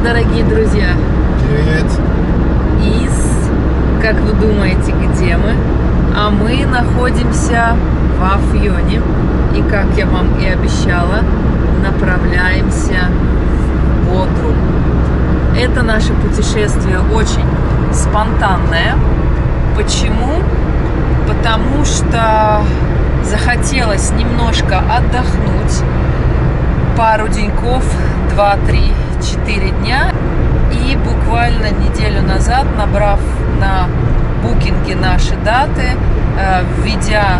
Привет, дорогие друзья! Привет! Как вы думаете, где мы? А мы находимся в Афьоне. И, как я вам и обещала, направляемся в Бодрум. Это наше путешествие очень спонтанное. Почему? Потому что захотелось немножко отдохнуть. Пару деньков, 2, 3, 4 дня. И буквально неделю назад, набрав на Букинге наши даты, введя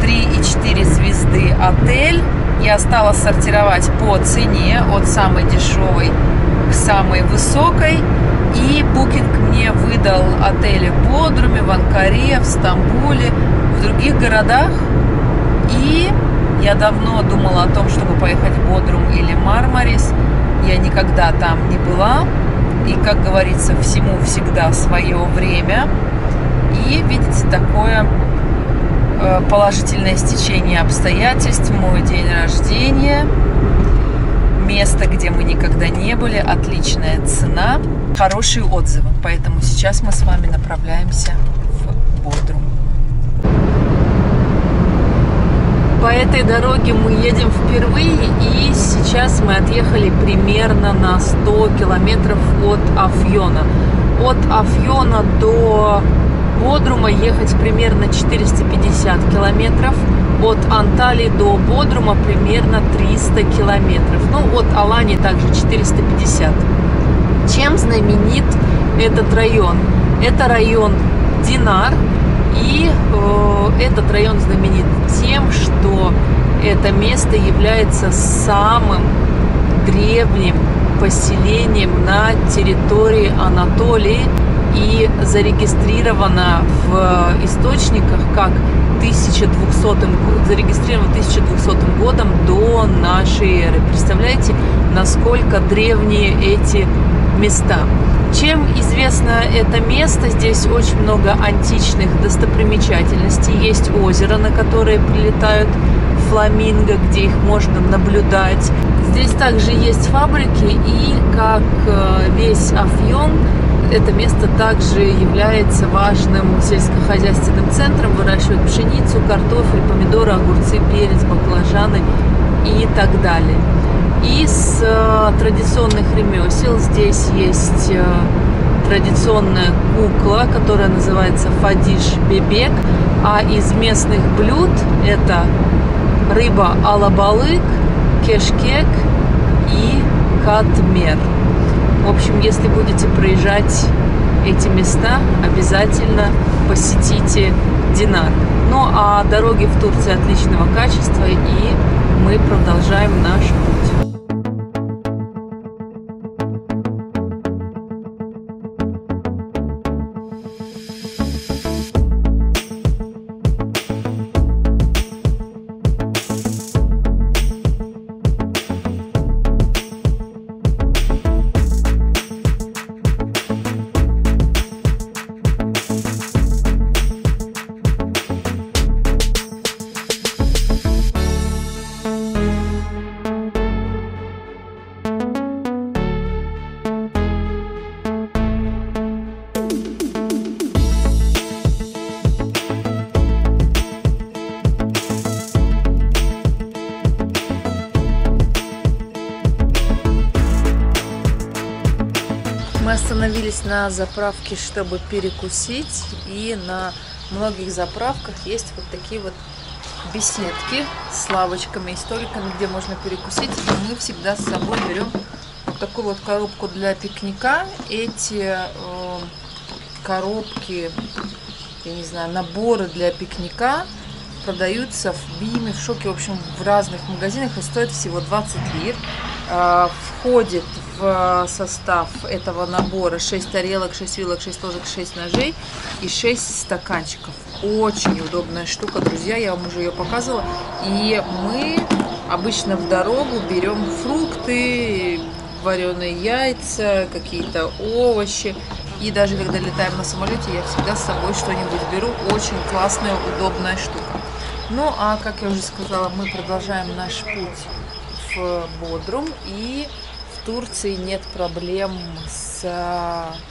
3 и 4 звезды отель, я стала сортировать по цене от самой дешевой к самой высокой. И Букинг мне выдал отели в Бодруме, в Анкаре, в Стамбуле, в других городах. И я давно думала о том, чтобы поехать в Бодрум или Мармарис. Я никогда там не была. И, как говорится, всему всегда свое время. И, видите, такое положительное стечение обстоятельств. Мой день рождения. Место, где мы никогда не были. Отличная цена. Хорошие отзывы. Поэтому сейчас мы с вами направляемся в Бодрум. По этой дороге мы едем впервые, и сейчас мы отъехали примерно на 100 километров от Афьона. От Афьона до Бодрума ехать примерно 450 километров, от Анталии до Бодрума примерно 300 километров, ну, от Алании также 450. Чем знаменит этот район? Это район Динар. И этот район знаменит тем, что это место является самым древним поселением на территории Анатолии и зарегистрировано в источниках как 1200 годом до нашей эры. Представляете, насколько древние эти места? Чем известно это место? Здесь очень много античных достопримечательностей. Есть озеро, на которое прилетают фламинго, где их можно наблюдать. Здесь также есть фабрики, и как весь Афьон, это место также является важным сельскохозяйственным центром. Выращивают пшеницу, картофель, помидоры, огурцы, перец, баклажаны и так далее. Из традиционных ремесел здесь есть традиционная кукла, которая называется Фадиш Бебек. А из местных блюд это рыба алабалык, кешкек и катмер. В общем, если будете проезжать эти места, обязательно посетите Динар. Ну а дороги в Турции отличного качества, и мы продолжаем наш путь. Остановились на заправке, чтобы перекусить, и на многих заправках есть вот такие вот беседки с лавочками и столиками, где можно перекусить. И мы всегда с собой берем вот такую вот коробку для пикника. Эти коробки, я не знаю, наборы для пикника продаются в Биме, в Шоке, в общем, в разных магазинах, и стоят всего 20 лир. Входит в состав этого набора 6 тарелок, 6 вилок, 6 ложек, 6 ножей и 6 стаканчиков. Очень удобная штука, друзья, я вам уже ее показывала. И мы обычно в дорогу берем фрукты, вареные яйца, какие-то овощи. И даже когда летаем на самолете, я всегда с собой что-нибудь беру. Очень классная, удобная штука. Ну а, как я уже сказала, мы продолжаем наш путь в Бодрум, и в в Турции нет проблем с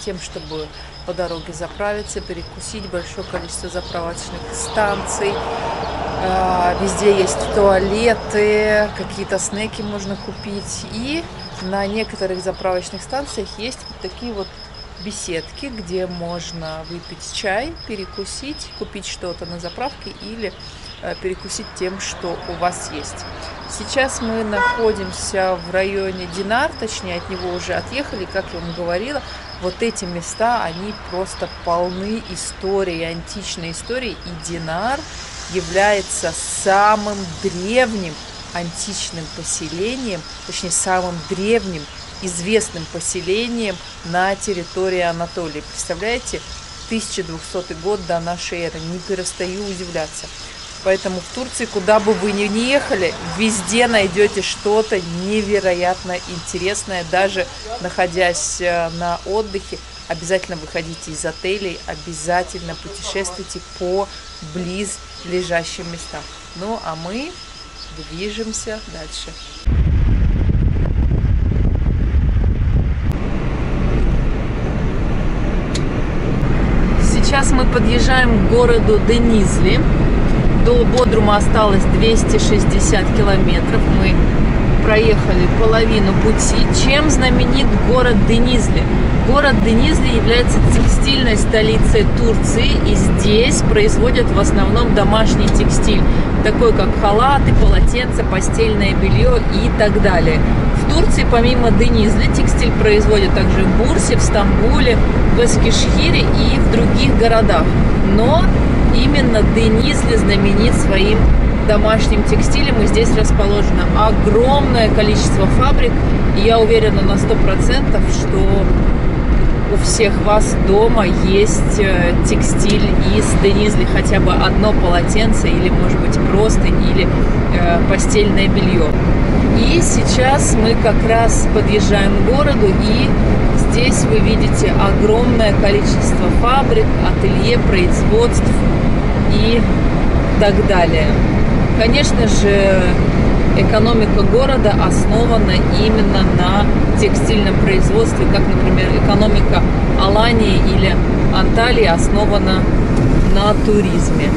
тем, чтобы по дороге заправиться, перекусить, большое количество заправочных станций. Везде есть туалеты, какие-то снеки можно купить. И на некоторых заправочных станциях есть вот такие вот беседки, где можно выпить чай, перекусить, купить что-то на заправке или перекусить тем, что у вас есть. Сейчас мы находимся в районе Динар, точнее от него уже отъехали, как я вам говорила. Вот эти места, они просто полны истории, античной истории. И Динар является самым древним античным поселением, точнее самым древним известным поселением на территории Анатолии. Представляете, 1200 год до нашей эры, не перестаю удивляться. Поэтому в Турции, куда бы вы ни ехали, везде найдете что-то невероятно интересное. Даже находясь на отдыхе, обязательно выходите из отелей, обязательно путешествуйте по близлежащим местам. Ну а мы движемся дальше. Сейчас мы подъезжаем к городу Денизли. До Бодрума осталось 260 километров. Мы проехали половину пути. Чем знаменит город Денизли? Город Денизли является текстильной столицей Турции. И здесь производят в основном домашний текстиль, такой как халаты, полотенца, постельное белье и так далее. В Турции помимо Денизли текстиль производят также в Бурсе, в Стамбуле, в Эскешхере и в других городах. Но именно Денизли знаменит своим домашним текстилем, и здесь расположено огромное количество фабрик. И я уверена на 100%, что у всех вас дома есть текстиль из Денизли, хотя бы одно полотенце или, может быть, простынь или постельное белье. И сейчас мы как раз подъезжаем к городу, и здесь вы видите огромное количество фабрик, ателье, производств и так далее. Конечно же, экономика города основана именно на текстильном производстве, как, например, экономика Алании или Анталии основана на туризме.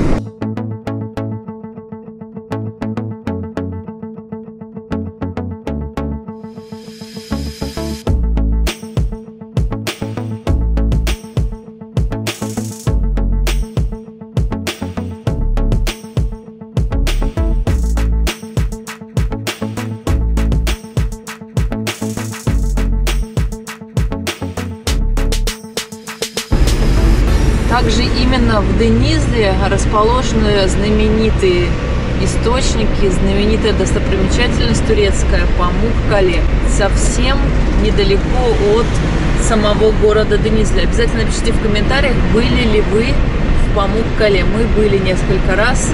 Также именно в Денизли расположены знаменитые источники, знаменитая достопримечательность турецкая Памуккале, совсем недалеко от самого города Денизли. Обязательно напишите в комментариях, были ли вы в Памуккале. Мы были несколько раз,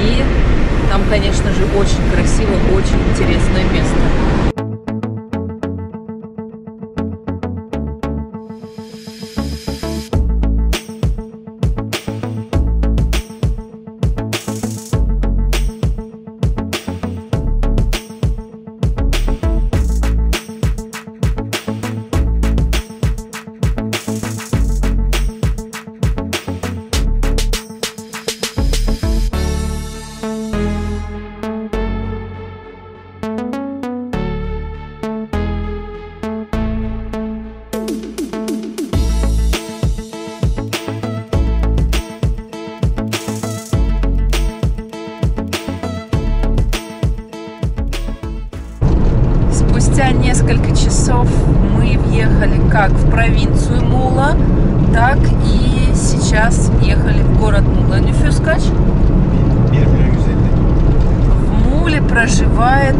и там, конечно же, очень красиво, очень интересное место. Несколько часов мы въехали как в провинцию Мула, так и сейчас въехали в город Мула-Нюфюскач. В Муле проживает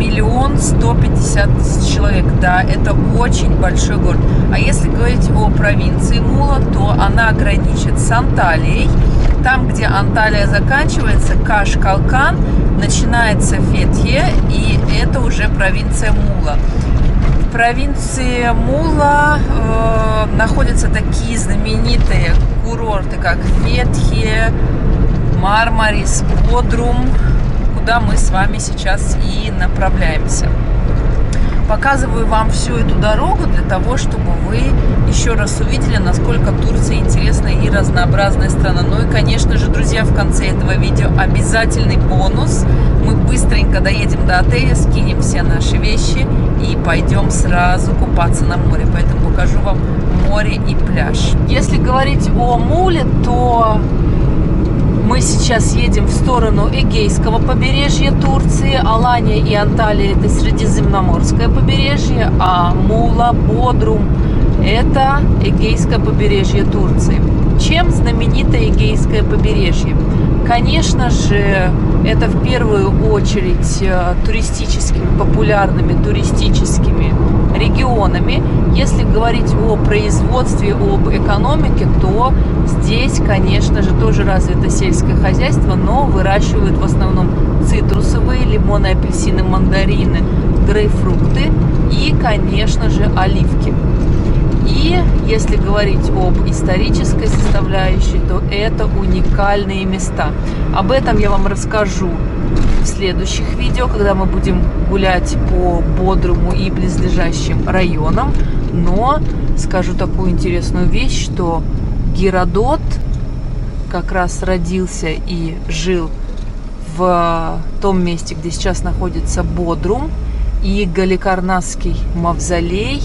1 150 000 человек. Да, это очень большой город. А если говорить о провинции Мула, то она граничит с Анталией. Там, где Анталия заканчивается, Кашкалкан, начинается Фетье, и это уже провинция Мула. В провинции Мула находятся такие знаменитые курорты, как Фетхи, Мармарис, Бодрум, куда мы с вами сейчас и направляемся. Показываю вам всю эту дорогу для того, чтобы вы еще раз увидели, насколько Турция интересная и разнообразная страна. Ну и, конечно же, друзья, в конце этого видео обязательный бонус. Мы быстренько доедем до отеля, скинем все наши вещи и пойдем сразу купаться на море. Поэтому покажу вам море и пляж. Если говорить о Муле, то мы сейчас едем в сторону Эгейского побережья Турции. Алания и Анталия – это Средиземноморское побережье, а Мула, Бодрум – это Эгейское побережье Турции. Чем знаменито Эгейское побережье? Конечно же, это в первую очередь популярными туристическими регионами. Если говорить о производстве, об экономике, то здесь, конечно же, тоже развито сельское хозяйство, но выращивают в основном цитрусовые, лимоны, апельсины, мандарины, грейпфрукты и, конечно же, оливки. И если говорить об исторической составляющей, то это уникальные места. Об этом я вам расскажу в следующих видео, когда мы будем гулять по Бодруму и близлежащим районам. Но скажу такую интересную вещь, что Геродот как раз родился и жил в том месте, где сейчас находится Бодрум, и Галикарнасский мавзолей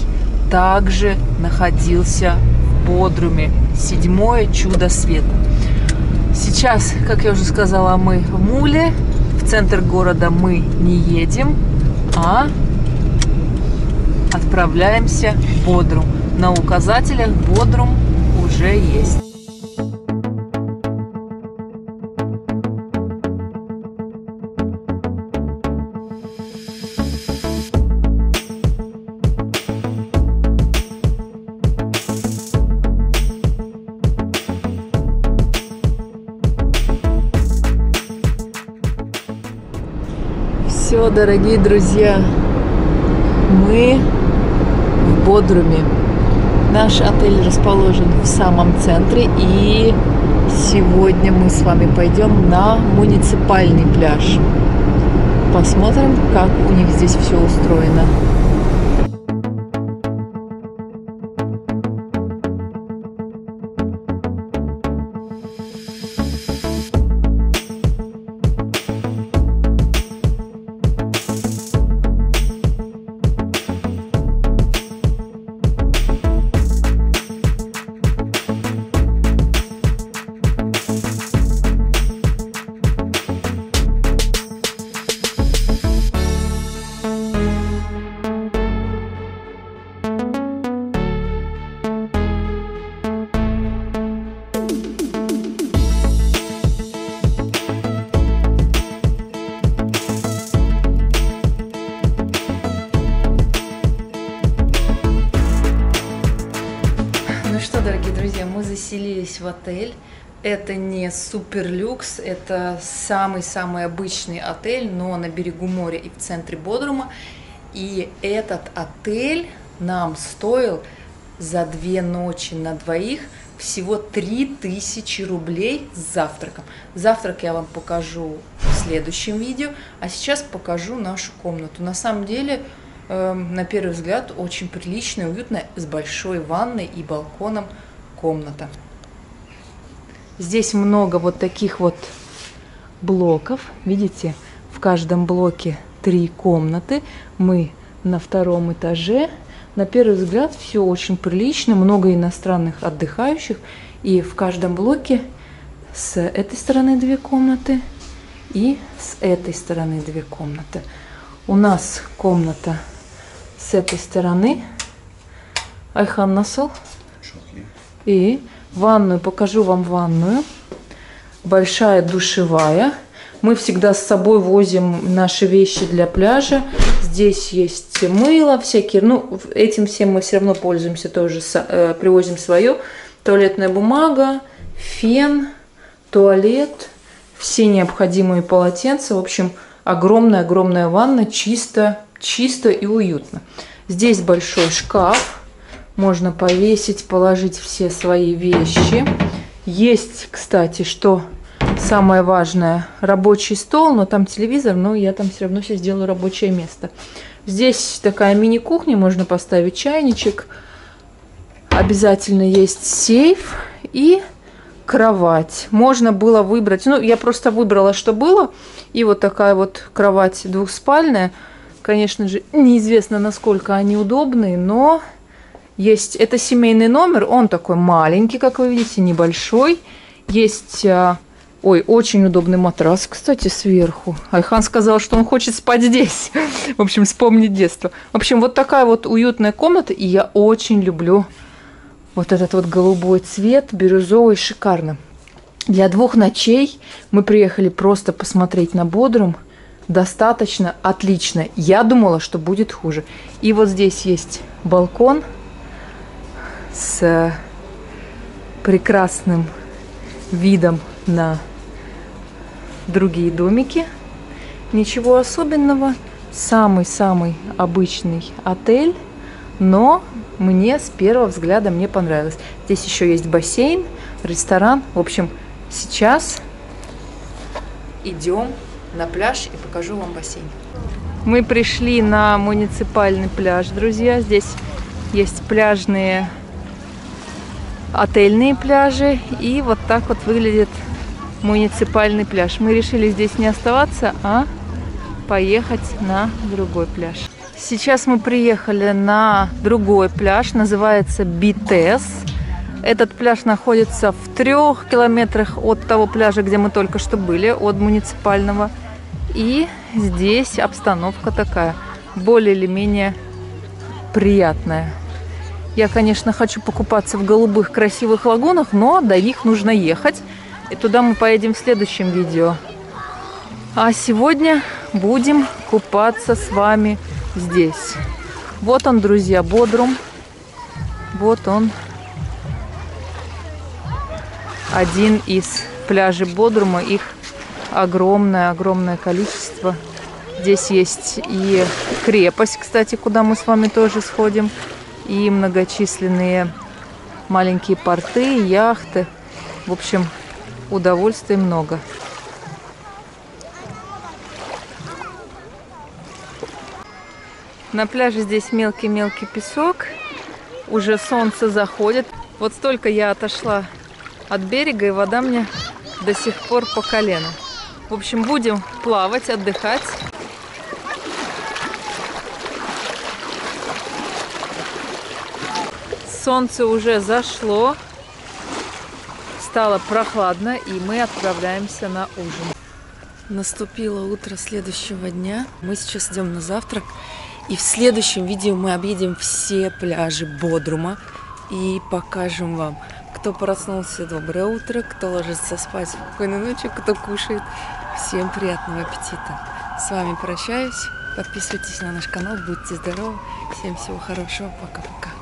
также находился в Бодруме. Седьмое чудо света. Сейчас, как я уже сказала, мы в Муле. В центр города мы не едем, а отправляемся в Бодрум. На указателях Бодрум уже есть. Все, дорогие друзья, мы в Бодруме. Наш отель расположен в самом центре, и сегодня мы с вами пойдем на муниципальный пляж. Посмотрим, как у них здесь все устроено. В отель. Это не супер люкс, это самый-самый обычный отель, но на берегу моря и в центре Бодрума. И этот отель нам стоил за 2 ночи на двоих всего 3000 рублей с завтраком. Завтрак я вам покажу в следующем видео, а сейчас покажу нашу комнату. На самом деле, на первый взгляд, очень приличная, уютная, с большой ванной и балконом комната. Здесь много вот таких вот блоков. Видите, в каждом блоке 3 комнаты. Мы на 2-м этаже. На первый взгляд все очень прилично. Много иностранных отдыхающих. И в каждом блоке с этой стороны 2 комнаты и с этой стороны 2 комнаты. У нас комната с этой стороны. Айхан насыл. И ванную, покажу вам ванную. Большая душевая. Мы всегда с собой возим наши вещи для пляжа. Здесь есть мыло всякие. Ну, этим всем мы все равно пользуемся, тоже привозим свое. Туалетная бумага, фен, туалет, все необходимые полотенца. В общем, огромная-огромная ванна. Чисто, чисто и уютно. Здесь большой шкаф. Можно повесить, положить все свои вещи. Есть, кстати, что самое важное, рабочий стол, но там телевизор, но я там все равно все сделаю рабочее место. Здесь такая мини-кухня, можно поставить чайничек. Обязательно есть сейф и кровать. Можно было выбрать, ну, я просто выбрала, что было. И вот такая вот кровать двухспальная. Конечно же, неизвестно, насколько они удобные, но есть... Это семейный номер, он такой маленький, как вы видите, небольшой. Есть... Ой, очень удобный матрас, кстати, сверху. Айхан сказал, что он хочет спать здесь. В общем, вспомнить детство. В общем, вот такая вот уютная комната. И я очень люблю вот этот вот голубой цвет, бирюзовый, шикарно. Для двух ночей мы приехали просто посмотреть на Бодрум. Достаточно, отлично. Я думала, что будет хуже. И вот здесь есть балкон с прекрасным видом на другие домики. Ничего особенного. Самый-самый обычный отель. Но мне с первого взгляда мне понравилось. Здесь еще есть бассейн, ресторан. В общем, сейчас идем на пляж и покажу вам бассейн. Мы пришли на муниципальный пляж, друзья. Здесь есть пляжные, отельные пляжи. И вот так вот выглядит муниципальный пляж. Мы решили здесь не оставаться, а поехать на другой пляж. Сейчас мы приехали на другой пляж, называется Битес. Этот пляж находится в 3 километрах от того пляжа, где мы только что были, от муниципального. И здесь обстановка такая, более или менее приятная. Я, конечно, хочу покупаться в голубых красивых лагунах, но до них нужно ехать. И туда мы поедем в следующем видео. А сегодня будем купаться с вами здесь. Вот он, друзья, Бодрум. Вот он. Один из пляжей Бодрума. Их огромное-огромное количество. Здесь есть и крепость, кстати, куда мы с вами тоже сходим. И многочисленные маленькие порты, яхты. В общем, удовольствий много. На пляже здесь мелкий-мелкий песок. Уже солнце заходит. Вот столько я отошла от берега, и вода мне до сих пор по колено. В общем, будем плавать, отдыхать. Солнце уже зашло, стало прохладно, и мы отправляемся на ужин. Наступило утро следующего дня. Мы сейчас идем на завтрак, и в следующем видео мы объедем все пляжи Бодрума и покажем вам, кто проснулся — доброе утро, кто ложится спать — спокойной ночи, кто кушает — всем приятного аппетита. С вами прощаюсь, подписывайтесь на наш канал, будьте здоровы, всем всего хорошего, пока-пока.